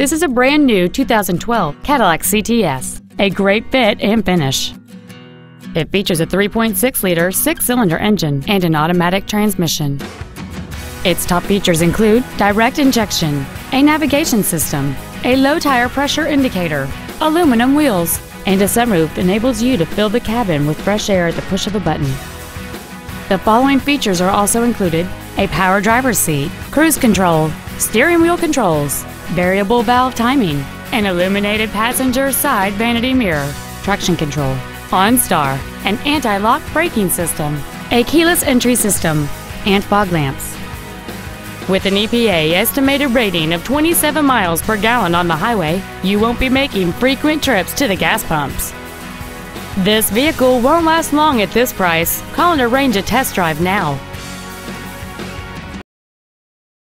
This is a brand new 2012 Cadillac CTS, a great fit and finish. It features a 3.6-liter six-cylinder engine and an automatic transmission. Its top features include direct injection, a navigation system, a low tire pressure indicator, aluminum wheels, and a sunroof that enables you to fill the cabin with fresh air at the push of a button. The following features are also included: a power driver's seat, cruise control, steering wheel controls, variable valve timing, an illuminated passenger side vanity mirror, traction control, OnStar, an anti-lock braking system, a keyless entry system, and fog lamps. With an EPA estimated rating of 27 miles per gallon on the highway, you won't be making frequent trips to the gas pumps. This vehicle won't last long at this price. Call and arrange a test drive now.